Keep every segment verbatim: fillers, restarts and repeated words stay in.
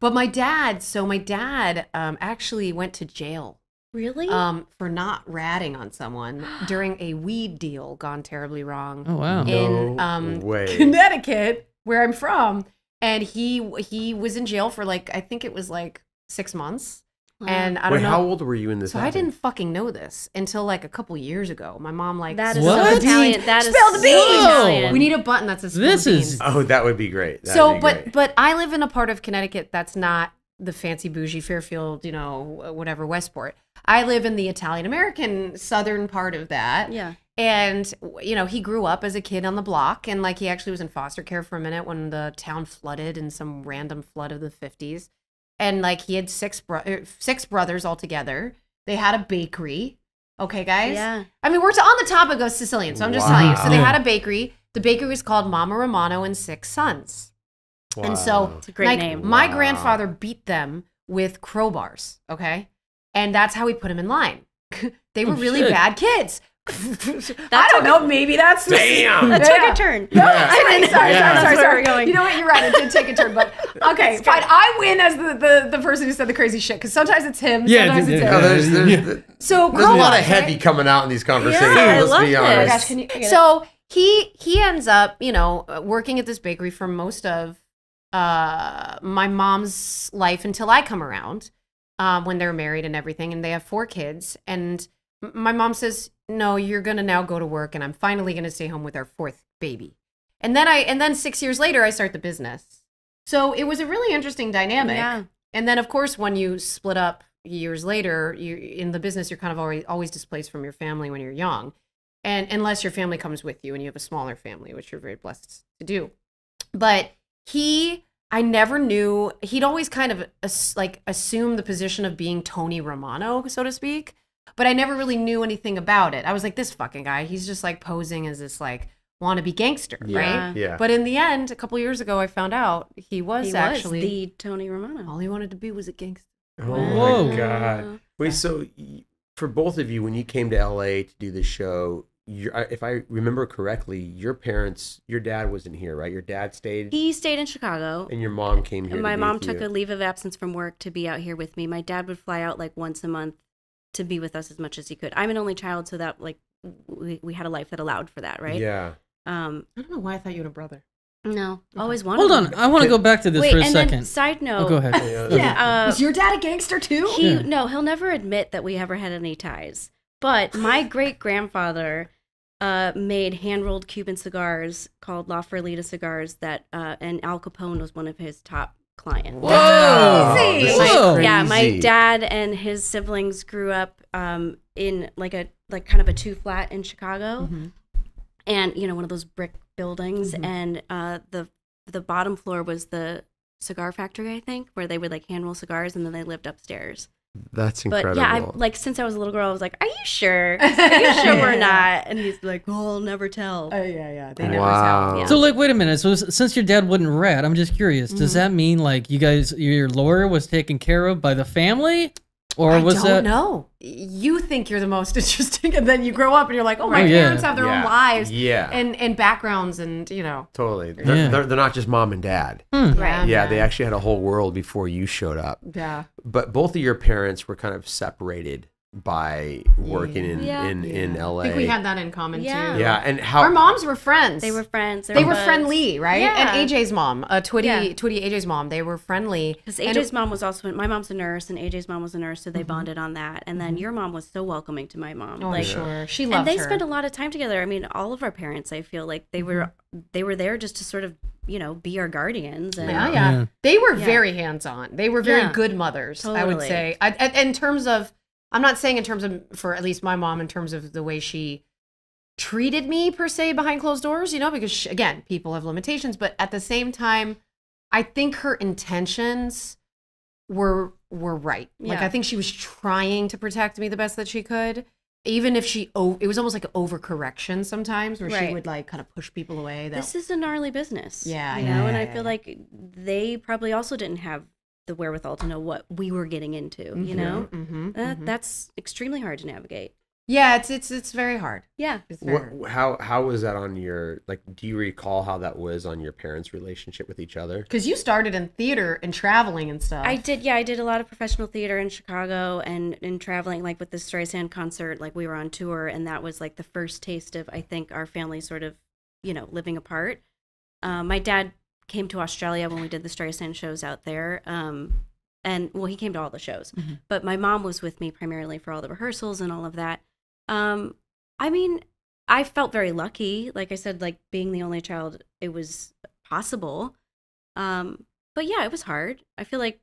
But my dad, so my dad um, actually went to jail. Really? Um, for not ratting on someone during a weed deal gone terribly wrong. Oh, wow. In no um, way. Connecticut, where I'm from. And he he was in jail for like, I think it was like six months. And I don't Wait, know. How old were you in this? So happened? I didn't fucking know this until like a couple years ago. My mom like that is what? So Italian. That is so Italian. We need a button that says this is. Oh, that would be great. That'd so, be but great. But I live in a part of Connecticut that's not the fancy bougie Fairfield, you know, whatever Westport. I live in the Italian American southern part of that. Yeah. And you know, he grew up as a kid on the block, and like he actually was in foster care for a minute when the town flooded in some random flood of the fifties. And like he had six bro six brothers altogether. They had a bakery. Okay, guys. Yeah. I mean, we're on the topic of Sicilian, so I'm just wow. telling you. So they had a bakery. The bakery was called Mama Romano and Six Sons. Wow. And so, it's a great like, name. My wow. grandfather beat them with crowbars. Okay, and that's how we put them in line. They were oh, really shit. bad kids. I don't know. Maybe that's damn. That took a turn. No, yeah. I mean, sorry, yeah. sorry, sorry, sorry. Going. You know what? You're right. It did take a turn, but okay, fine. I win as the, the the person who said the crazy shit because sometimes it's him. Yeah, sometimes it's him. Oh, there's, there's, yeah. the, so there's a lot of heavy right? coming out in these conversations. Yeah, let's I love be honest. It. Oh gosh, can you, can you so he he ends up, you know, working at this bakery for most of uh, my mom's life until I come around um, when they're married and everything, and they have four kids. And my mom says, no, you're going to now go to work, and I'm finally going to stay home with our fourth baby. And then I, and then six years later, I start the business. So it was a really interesting dynamic. Yeah. And then, of course, when you split up years later, you in the business, you're kind of already, always displaced from your family when you're young, and unless your family comes with you and you have a smaller family, which you're very blessed to do. But he, I never knew, he'd always kind of like assume the position of being Tony Romano, so to speak. But I never really knew anything about it. I was like, this fucking guy, he's just like posing as this like wannabe gangster, yeah. right? Yeah. But in the end, a couple years ago, I found out he was he actually was the Tony Romano. All he wanted to be was a gangster. Oh wow. my God. Wait, so for both of you, when you came to L A to do the show, you're, if I remember correctly, your parents, your dad wasn't here, right? Your dad stayed? He stayed in Chicago. And your mom came here. And my mom took a leave of absence from work to be out here with me. My dad would fly out like once a month to be with us as much as he could. I'm an only child, so that like we, we had a life that allowed for that, right? Yeah. Um, I don't know why I thought you had a brother. No, okay. always wanted. Hold on, I want to go back to this Wait, for a and second. Then, side note. Oh, go ahead. yeah. yeah uh, Is your dad a gangster too? He yeah. no, he'll never admit that we ever had any ties. But my great grandfather uh, made hand rolled Cuban cigars called La Ferlita cigars. That uh, and Al Capone was one of his top client. Wow. My, yeah, my dad and his siblings grew up um, in like a like kind of a two flat in Chicago, mm-hmm. and you know one of those brick buildings, mm-hmm. and uh, the the bottom floor was the cigar factory, I think, where they would like hand roll cigars, and then they lived upstairs. That's incredible. But yeah, I, like since I was a little girl, I was like, "Are you sure? Are you sure we're not?" And he's like, "Well, I'll never tell." Oh yeah, yeah, they never wow. tell. Yeah. So like, wait a minute. So since your dad wouldn't rat, I'm just curious. Does mm-hmm. that mean like you guys, your lawyer was taken care of by the family, or I was don't that? No, you think you're the most interesting, and then you grow up and you're like, "Oh, my oh, yeah. parents have their yeah. own lives, yeah, and and backgrounds, and you know." Totally, they're yeah. they're, they're not just mom and dad, mm. right? Yeah, they actually had a whole world before you showed up. Yeah. But both of your parents were kind of separated by working in yeah. in, in yeah. L A. I think we had that in common yeah. too. Yeah, and how our moms were friends. They were friends. They, they were, were friendly, right? Yeah. And A J's mom, uh, Twitty, yeah. Twitty, A J's mom, they were friendly. Because A J's it, mom was also my mom's a nurse, and A J's mom was a nurse, so they mm-hmm. bonded on that. And then your mom was so welcoming to my mom. Oh, like, sure, she loved her. And they her. spent a lot of time together. I mean, all of our parents, I feel like they were they were there just to sort of. you know, be our guardians. And, yeah, yeah, yeah. They were yeah. very hands-on. They were very yeah, good mothers, totally. I would say. I, I, in terms of, I'm not saying in terms of, for at least my mom, in terms of the way she treated me, per se, behind closed doors, you know, because, she, again, people have limitations. But at the same time, I think her intentions were were right. Yeah. Like, I think she was trying to protect me the best that she could. Even if she, oh, it was almost like an overcorrection sometimes where right. she would like kind of push people away. That, this is a gnarly business. Yeah. You yeah, know, yeah, and I yeah, feel yeah. like they probably also didn't have the wherewithal to know what we were getting into, mm-hmm, you know? Mm-hmm, uh, mm-hmm. That's extremely hard to navigate. Yeah, it's it's it's very hard. Yeah. It's very what, hard. How how was that on your, like, do you recall how that was on your parents' relationship with each other? Because you started in theater and traveling and stuff. I did, yeah. I did a lot of professional theater in Chicago and in traveling, like with the Streisand concert, like we were on tour, and that was like the first taste of, I think, our family sort of, you know, living apart. Um, my dad came to Australia when we did the Streisand shows out there. Um, and well, he came to all the shows, mm-hmm. but my mom was with me primarily for all the rehearsals and all of that. Um, I mean, I felt very lucky. Like I said, like being the only child, it was possible. Um, but yeah, it was hard. I feel like,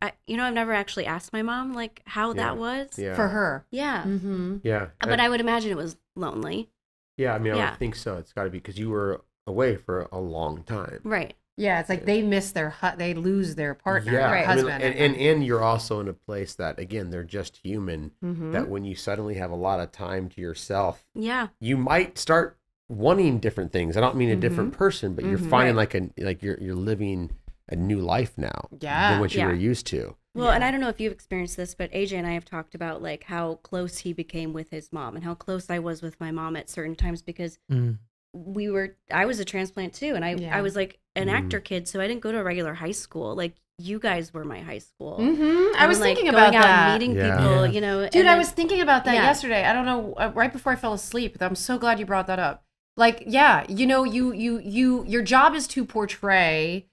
I, you know, I've never actually asked my mom like how yeah. that was yeah. for her. Yeah. Mm-hmm. Yeah. But I, I would imagine it was lonely. Yeah. I mean, I yeah. would think so. It's gotta be, cause you were away for a long time. Right. Yeah. It's like they miss their, hu- they lose their partner, yeah. their husband. I mean, and, and, and you're also in a place that, again, they're just human, mm-hmm. that when you suddenly have a lot of time to yourself, yeah, you might start wanting different things. I don't mean a mm-hmm. different person, but mm-hmm. you're finding like a, like you're, you're living a new life now yeah. than what you yeah. were used to. Well, yeah. and I don't know if you've experienced this, but A J and I have talked about like how close he became with his mom and how close I was with my mom at certain times because mm. we were, I was a transplant too. And I, yeah. I was like an mm. actor kid. So I didn't go to a regular high school. Like you guys were my high school. Mm-hmm. I was like, thinking about that. Meeting yeah. people, yeah. you know. Dude, I then, was thinking about that yeah. yesterday. I don't know. Uh, right before I fell asleep. I'm so glad you brought that up. Like, yeah, you know, you, you, you, your job is to portray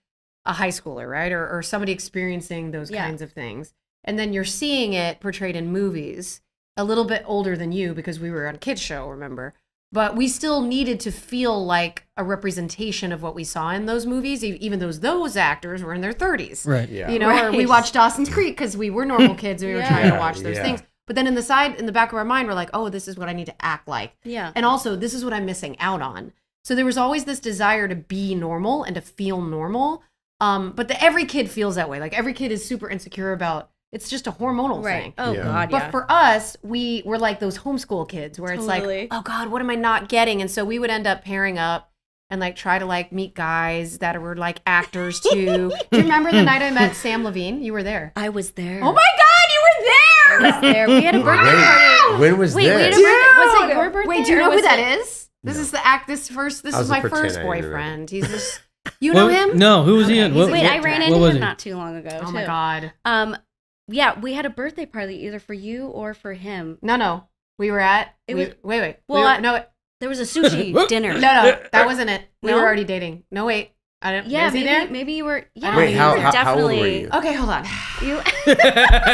a high schooler, right? Or, or somebody experiencing those yeah. kinds of things. And then you're seeing it portrayed in movies a little bit older than you, because we were on a kids show, remember? But we still needed to feel like a representation of what we saw in those movies, even though those actors were in their thirties. Right. Yeah. You know, right. Or we watched Dawson's Creek because we were normal kids and we yeah. were trying to watch those yeah. things. But then in the side, in the back of our mind, we're like, oh, this is what I need to act like. Yeah. And also, this is what I'm missing out on. So there was always this desire to be normal and to feel normal. Um, but the, every kid feels that way. Like every kid is super insecure about. It's just a hormonal right. thing. Oh, yeah. God, yeah. But for us, we were like those homeschool kids where it's totally. Like, oh, God, what am I not getting? And so we would end up pairing up and like try to like meet guys that were like actors too. Do you remember the night I met Sam Levine? You were there. I was there. Oh, my God, you were there. I was there. We had a birthday party. When was Wait, this? Wait, we had a birthday. Was it your birthday? Wait, do you know who that is? This no. is the act, this first, this was, was my first boyfriend. He's just, you know well, him? No, who was okay, he in? What, Wait, what, I ran into him not too long ago. Oh, my God. Um. Yeah, we had a birthday party either for you or for him. No, no. We were at... It we, was, wait, wait. Well, we were, I, no, there was a sushi dinner. No, no. That wasn't it. We no? were already dating. No, wait. I don't, yeah, maybe, there? maybe you were... Yeah, wait, how, how, definitely, how old were you? Okay, hold on. You,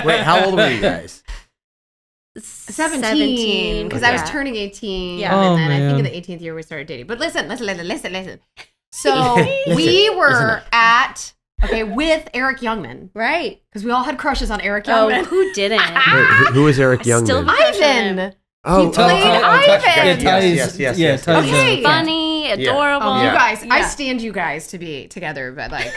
wait, how old were you guys? seventeen. Because okay. I was turning eighteen. Yeah, oh, and then man. I think in the eighteenth year we started dating. But listen, listen, listen, listen, listen. So listen, we were at... Okay, with Eric Youngman. Right. Because we all had crushes on Eric Youngman. Oh, who didn't? Wait, who is Eric Youngman? Still Ivan. Oh, he played oh, oh, oh, Ivan. Yeah, yes, yes, yes. yes. Okay. Funny, adorable. Yeah. Oh, you guys, yeah. I stand you guys to be together, but like...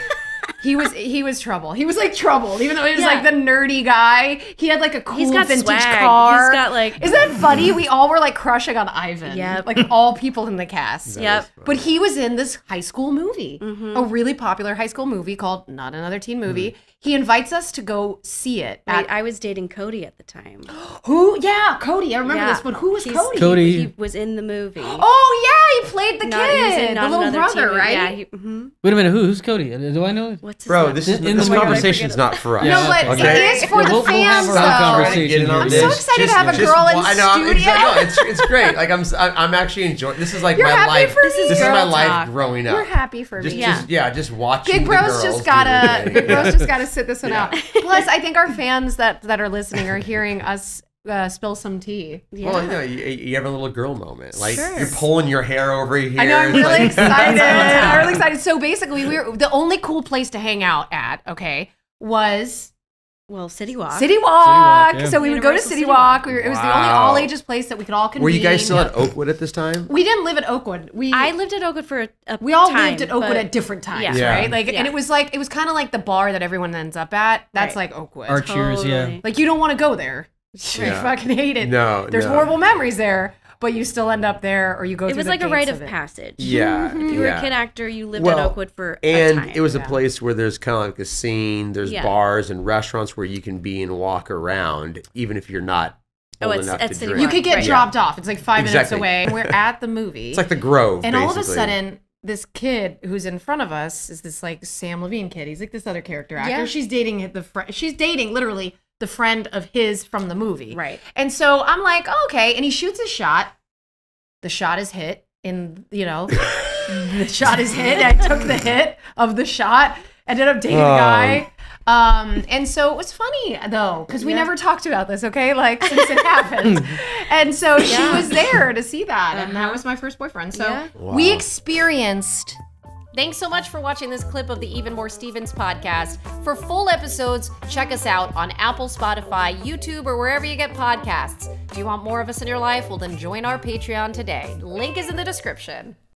He was he was trouble. He was like troubled, even though he was yeah. like the nerdy guy. He had like a cool He's got vintage swag. car. He's got like. Is that funny? We all were like crushing on Ivan. Yeah, like all people in the cast. Yep. But he was in this high school movie, mm-hmm. a really popular high school movie called Not Another Teen Movie. Mm-hmm. He invites us to go see it. At... Wait, I was dating Cody at the time. Who? Yeah, Cody. I remember yeah. this. But who was He's, Cody? Cody. He was in the movie. Oh yeah, he played the not, kid, the little brother, right? Yeah. He, mm-hmm. Wait a minute. Who? Who's Cody? Do I know it? What's his Bro, name? this is this oh conversation's God, not for us. No, but okay. it is for the fans. We'll have though. Get I'm this. so excited just, to have a just, girl in I know, studio. Exactly, no, it's, it's great. Like I'm, I'm actually enjoying. This is like You're my life. This is, this is my life talk. growing up. You're happy for just, me. Just, yeah. yeah, just watching. Big Bros just gotta. Big Bros just gotta sit this one yeah. out. Plus, I think our fans that that are listening are hearing us. Uh, spill some tea. Yeah. Well, you know, you, you have a little girl moment. Like sure. you're pulling your hair over here. I know. I'm really like, excited. I'm really excited. So basically, we were the only cool place to hang out at. Okay, was well, City Walk. City Walk. City Walk yeah. So we Universal would go to City, City Walk. Walk. We were, it was wow. the only all ages place that we could all convene. Were you guys still at Oakwood at this time? We didn't live at Oakwood. We I lived at Oakwood for a, a we all time, lived at Oakwood at different times, yeah. Yeah. right? Like, yeah. and it was like it was kind of like the bar that everyone ends up at. That's right. like Oakwood. Our totally. cheers, yeah. Like you don't want to go there. Sure, yeah. I fucking hate it. No, There's no. horrible memories there, but you still end up there or you go it through was the like a rite of, of passage. Yeah. Mm-hmm. If you were yeah. a kid actor, you lived well, at Oakwood for and a time. And it was yeah. a place where there's kind of like a scene, there's yeah. bars and restaurants where you can be and walk around, even if you're not Oh, it's, it's City Walk. You could get right. dropped yeah. off. It's like five exactly. minutes away. We're at the movie. It's like the Grove, and basically. all of a sudden, this kid who's in front of us is this like Sam Levine kid. He's like this other character actor. Yeah. She's dating the fr She's dating literally the friend of his from the movie. Right. And so I'm like, oh, okay. And he shoots a shot. The shot is hit. In you know, the shot is hit. I took the hit of the shot. Ended up dating oh. a guy. Um, and so it was funny though, because we yeah. never talked about this, okay? Like since it happened. And so yeah. she was there to see that, and that was my first boyfriend. So yeah. wow. we experienced. Thanks so much for watching this clip of the Even More Stevens podcast. For full episodes, check us out on Apple, Spotify, YouTube, or wherever you get podcasts. Do you want more of us in your life? Well, then join our Patreon today. Link is in the description.